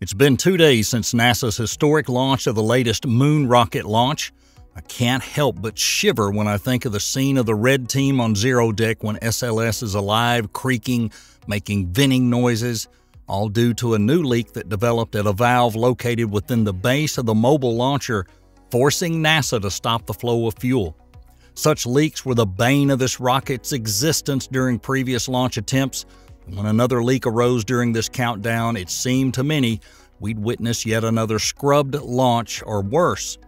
It's been 2 days since NASA's historic launch of the latest moon rocket launch. I can't help but shiver when I think of the scene of the red team on zero deck when SLS is alive, creaking, making venting noises, all due to a new leak that developed at a valve located within the base of the mobile launcher, forcing NASA to stop the flow of fuel. Such leaks were the bane of this rocket's existence during previous launch attempts. When another leak arose during this countdown, it seemed to many we'd witness yet another scrubbed launch, or worse,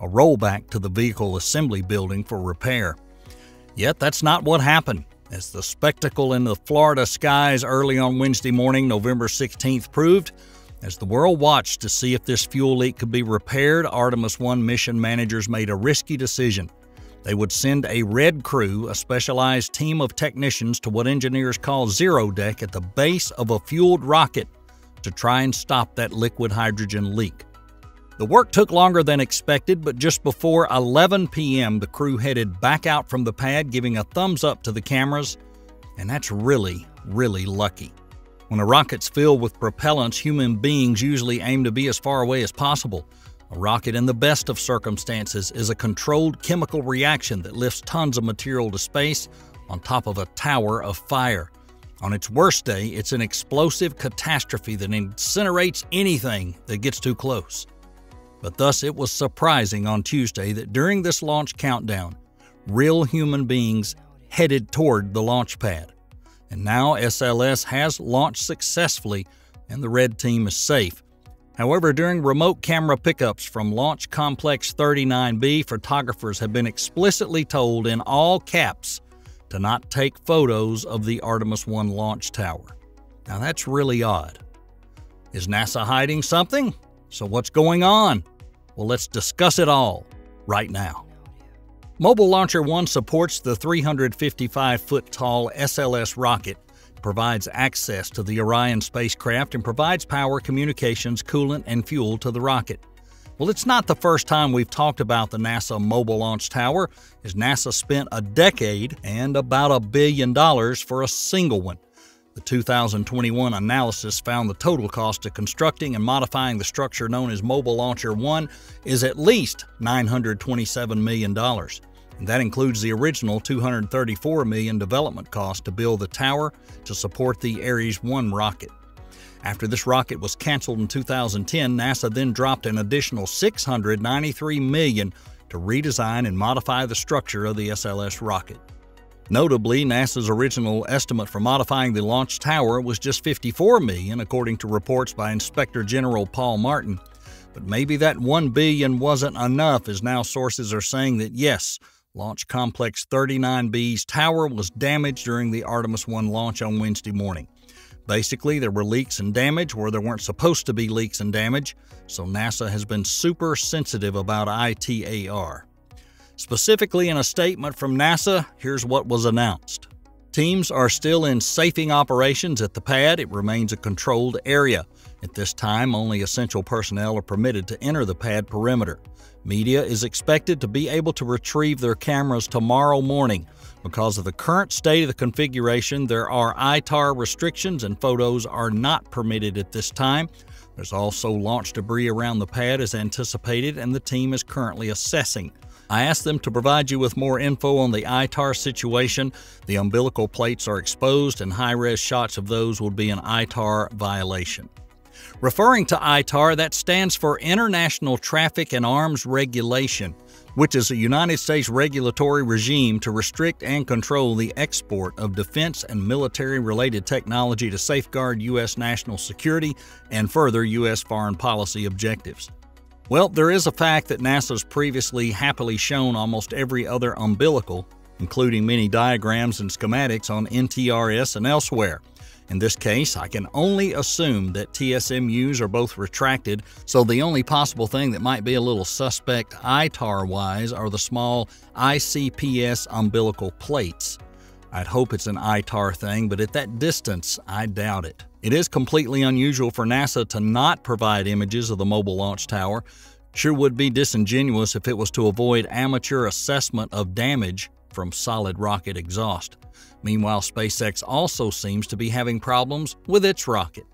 a rollback to the vehicle assembly building for repair. Yet that's not what happened, as the spectacle in the Florida skies early on Wednesday morning, November 16th, proved. As the world watched to see if this fuel leak could be repaired, Artemis 1 mission managers made a risky decision. They would send a red crew, a specialized team of technicians, to what engineers call zero deck at the base of a fueled rocket to try and stop that liquid hydrogen leak. The work took longer than expected, but just before 11 p.m., the crew headed back out from the pad, giving a thumbs up to the cameras, and that's really lucky. When a rocket's filled with propellants, human beings usually aim to be as far away as possible. A rocket in the best of circumstances is a controlled chemical reaction that lifts tons of material to space on top of a tower of fire. On its worst day, it's an explosive catastrophe that incinerates anything that gets too close. But thus, it was surprising on Tuesday that during this launch countdown, real human beings headed toward the launch pad. And now SLS has launched successfully and the red team is safe. However, during remote camera pickups from Launch Complex 39B, photographers have been explicitly told in all caps to not take photos of the Artemis 1 launch tower. Now that's really odd. Is NASA hiding something? So what's going on? Well, let's discuss it all right now. Mobile Launcher 1 supports the 355-foot-tall SLS rocket, provides access to the Orion spacecraft, and provides power, communications, coolant, and fuel to the rocket. Well, it's not the first time we've talked about the NASA Mobile Launch Tower, as NASA spent a decade and about $1 billion for a single one. The 2021 analysis found the total cost of constructing and modifying the structure known as Mobile Launcher 1 is at least $927 million. And that includes the original $234 million development cost to build the tower to support the Ares 1 rocket. After this rocket was canceled in 2010, NASA then dropped an additional $693 million to redesign and modify the structure of the SLS rocket. Notably, NASA's original estimate for modifying the launch tower was just $54 million, according to reports by Inspector General Paul Martin. But maybe that $1 billion wasn't enough, as now sources are saying that yes, Launch Complex 39B's tower was damaged during the Artemis 1 launch on Wednesday morning. Basically, there were leaks and damage where there weren't supposed to be leaks and damage, so NASA has been super sensitive about ITAR. Specifically, in a statement from NASA, here's what was announced. Teams are still in safing operations at the pad. It remains a controlled area. At this time, only essential personnel are permitted to enter the pad perimeter. Media is expected to be able to retrieve their cameras tomorrow morning. Because of the current state of the configuration, there are ITAR restrictions and photos are not permitted at this time. There's also launch debris around the pad as anticipated, and the team is currently assessing. I asked them to provide you with more info on the ITAR situation. The umbilical plates are exposed and high-res shots of those would be an ITAR violation. Referring to ITAR, that stands for International Traffic in Arms Regulation, which is a United States regulatory regime to restrict and control the export of defense and military-related technology to safeguard U.S. national security and further U.S. foreign policy objectives. Well, there is a fact that NASA's previously happily shown almost every other umbilical, including many diagrams and schematics on NTRS and elsewhere. In this case, I can only assume that TSMUs are both retracted, so the only possible thing that might be a little suspect ITAR-wise are the small ICPS umbilical plates. I'd hope it's an ITAR thing, but at that distance, I doubt it. It is completely unusual for NASA to not provide images of the mobile launch tower. Sure would be disingenuous if it was to avoid amateur assessment of damage from solid rocket exhaust. Meanwhile, SpaceX also seems to be having problems with its rocket.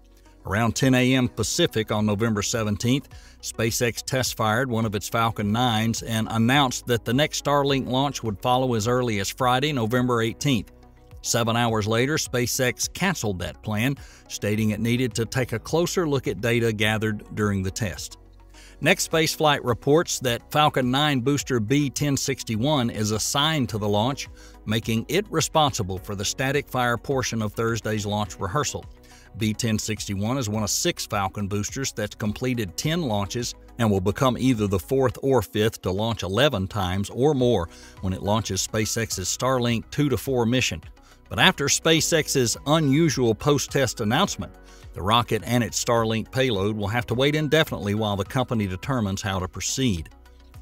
Around 10 a.m. Pacific on November 17th, SpaceX test-fired one of its Falcon 9s and announced that the next Starlink launch would follow as early as Friday, November 18th. 7 hours later, SpaceX canceled that plan, stating it needed to take a closer look at data gathered during the test. Next Spaceflight reports that Falcon 9 booster B1061 is assigned to the launch, making it responsible for the static fire portion of Thursday's launch rehearsal. B1061 is one of 6 Falcon boosters that's completed 10 launches and will become either the 4th or 5th to launch 11 times or more when it launches SpaceX's Starlink 2-4 mission. But after SpaceX's unusual post-test announcement, the rocket and its Starlink payload will have to wait indefinitely while the company determines how to proceed.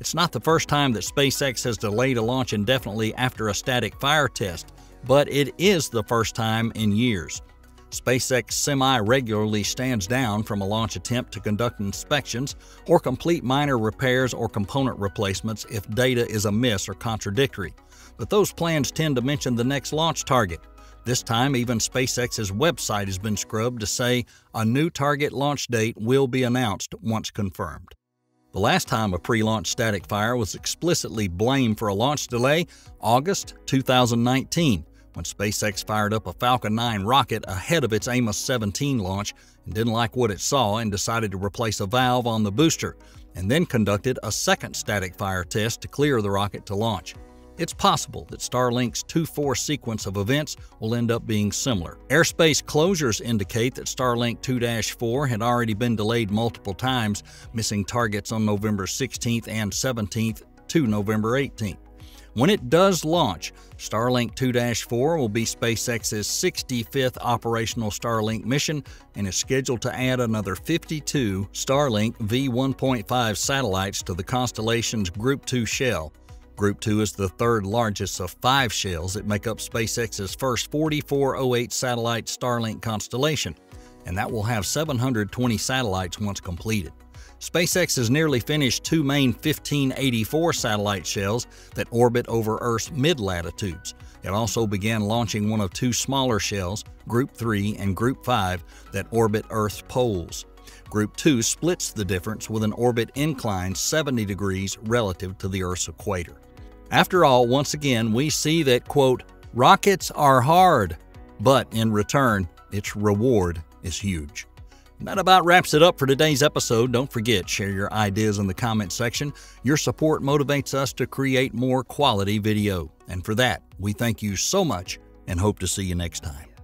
It's not the first time that SpaceX has delayed a launch indefinitely after a static fire test, but it is the first time in years. SpaceX semi-regularly stands down from a launch attempt to conduct inspections or complete minor repairs or component replacements if data is amiss or contradictory. But those plans tend to mention the next launch target. This time, even SpaceX's website has been scrubbed to say a new target launch date will be announced once confirmed. The last time a pre-launch static fire was explicitly blamed for a launch delay, August 2019, when SpaceX fired up a Falcon 9 rocket ahead of its Amos 17 launch and didn't like what it saw and decided to replace a valve on the booster, and then conducted a second static fire test to clear the rocket to launch. It's possible that Starlink's 2-4 sequence of events will end up being similar. Airspace closures indicate that Starlink 2-4 had already been delayed multiple times, missing targets on November 16th and 17th to November 18th. When it does launch, Starlink 2-4 will be SpaceX's 65th operational Starlink mission and is scheduled to add another 52 Starlink V1.5 satellites to the constellation's Group 2 shell. Group 2 is the third largest of 5 shells that make up SpaceX's first 4408 satellite Starlink constellation, and that will have 720 satellites once completed. SpaceX has nearly finished 2 main 1584 satellite shells that orbit over Earth's mid-latitudes. It also began launching one of 2 smaller shells, Group 3 and Group 5, that orbit Earth's poles. Group 2 splits the difference with an orbit incline 70 degrees relative to the Earth's equator. After all, once again, we see that, quote, rockets are hard, but in return, its reward is huge. And that about wraps it up for today's episode. Don't forget, share your ideas in the comment section. Your support motivates us to create more quality video. And for that, we thank you so much and hope to see you next time.